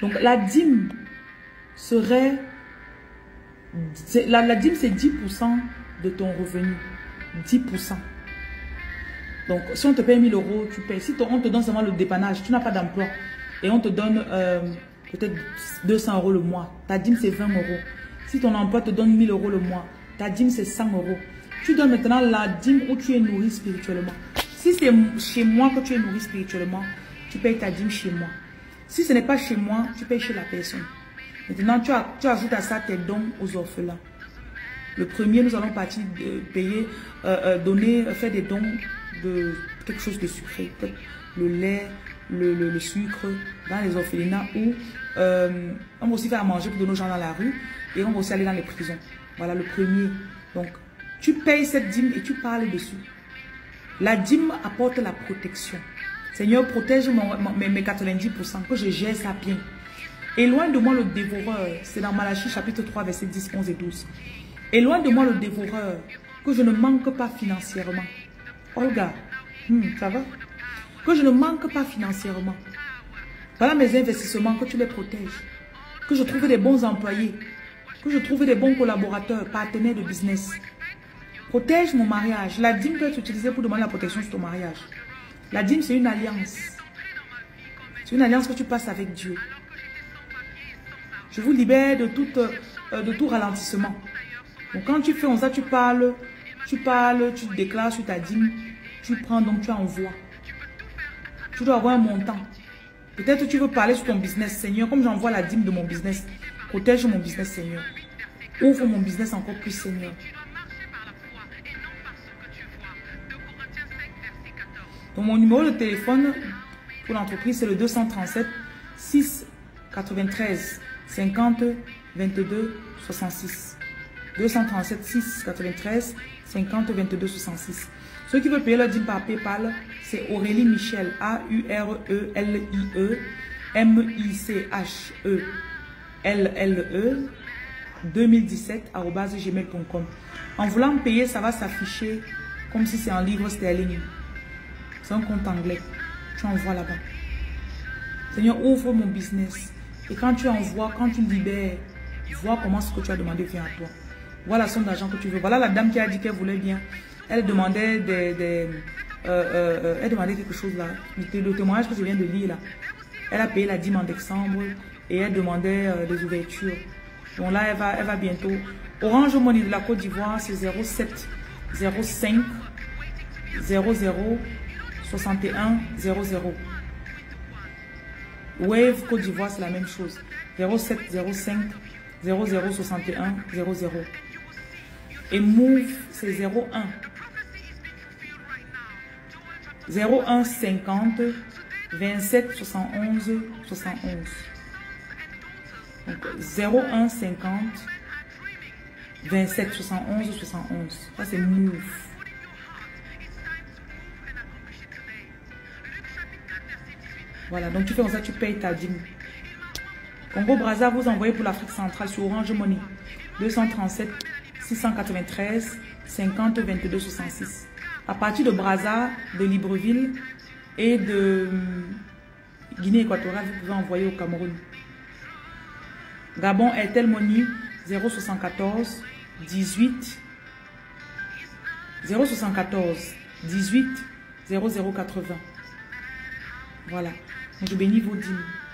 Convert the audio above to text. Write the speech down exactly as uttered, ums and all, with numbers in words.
Donc la dîme serait... La, la dîme, c'est dix pour cent de ton revenu. dix pour cent. Donc, si on te paye mille euros, tu payes. Si on te donne seulement le dépannage, tu n'as pas d'emploi, et on te donne euh, peut-être deux cents euros le mois, ta dîme, c'est vingt euros. Si ton emploi te donne mille euros le mois, ta dîme, c'est cent euros. Tu donnes maintenant la dîme où tu es nourri spirituellement. Si c'est chez moi que tu es nourri spirituellement, tu payes ta dîme chez moi. Si ce n'est pas chez moi, tu payes chez la personne. Maintenant, tu, as, tu ajoutes à ça tes dons aux orphelins. Le premier, nous allons partir de payer, euh, euh, donner, faire des dons de quelque chose de sucré. Le lait, le, le, le sucre, dans les orphelinats où euh, on va aussi faire à manger pour donner aux gens dans la rue et on va aussi aller dans les prisons. Voilà le premier. Donc, tu payes cette dîme et tu parles dessus. La dîme apporte la protection. Seigneur, protège mon, mon, mes, mes quatre-vingt-dix pour cent, que je gère ça bien. Éloigne de moi le dévoreur. C'est dans Malachie chapitre trois, versets dix, onze et douze. Éloigne de moi le dévoreur, que je ne manque pas financièrement. Olga, hmm, ça va? Que je ne manque pas financièrement. Voilà mes investissements, que tu les protèges. Que je trouve des bons employés. Que je trouve des bons collaborateurs, partenaires de business. Protège mon mariage. La dîme peut être utilisée pour demander la protection sur ton mariage. La dîme, c'est une alliance. C'est une alliance que tu passes avec Dieu. Je vous libère de tout, euh, de tout ralentissement. Donc quand tu fais en ça, tu parles, tu parles, tu déclares sur ta dîme, tu prends, donc tu envoies. Tu dois avoir un montant. Peut-être que tu veux parler sur ton business, Seigneur, comme j'envoie la dîme de mon business. Protège mon business, Seigneur. Ouvre mon business encore plus, Seigneur. Donc mon numéro de téléphone pour l'entreprise, c'est le deux trois sept, six neuf trois, cinquante, vingt-deux, soixante-six. deux trois sept, six neuf trois, cinquante, vingt-deux, soixante-six. Ceux qui veulent payer leur dîme par PayPal, c'est Aurélie Michel, A U R E L I E M I C H E L L E deux mille dix-sept arobase gmail point com. En voulant payer, ça va s'afficher comme si c'est en livre sterling. C'est un compte anglais. Tu envoies là-bas. Seigneur, ouvre mon business. Et quand tu envoies, quand tu libères, vois comment ce que tu as demandé vient à toi. Voilà la somme d'argent que tu veux. Voilà la dame qui a dit qu'elle voulait bien. Elle demandait des, des euh, euh, elle demandait quelque chose là. Le témoignage que je viens de lire là. Elle a payé la dîme en décembre et elle demandait euh, des ouvertures. Donc là, elle va, elle va bientôt. Orange Money de la Côte d'Ivoire, c'est zéro sept, zéro cinq, zéro zéro, soixante et un, zéro zéro. Wave Côte d'Ivoire, c'est la même chose. zéro sept, zéro cinq, zéro zéro, soixante et un, zéro zéro. Et Move, c'est zéro un, zéro un cinquante, vingt-sept, soixante et onze, soixante et onze. Donc zéro un cinquante, vingt-sept, soixante et onze, soixante et onze. Ça, c'est Move. Voilà, donc tu fais comme ça, tu payes ta dîme. Congo Brazza, vous envoyez pour l'Afrique centrale sur Orange Money. deux trois sept, six neuf trois, cinquante, vingt-deux, soixante-six. À partir de Brazza, de Libreville et de Guinée équatoriale, vous pouvez envoyer au Cameroun. Gabon, El Tel Money, zéro sept quatre, dix-huit, zéro sept quatre, dix-huit, zéro zéro quatre-vingts. Voilà. Je bénis vos dîmes.